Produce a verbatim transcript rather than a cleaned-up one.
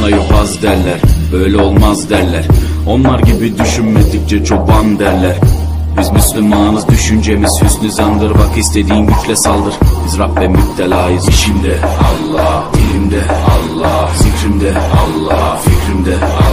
sana yobaz derler, böyle olmaz derler. Onlar gibi düşünmedikçe çoban derler. Biz Müslümanız, düşüncemiz hüsnü zandır. Bak istediğin güçle saldır, biz Rabbe müptelayız. İşimde Allah, dilimde Allah, zikrimde Allah, fikrimde Allah.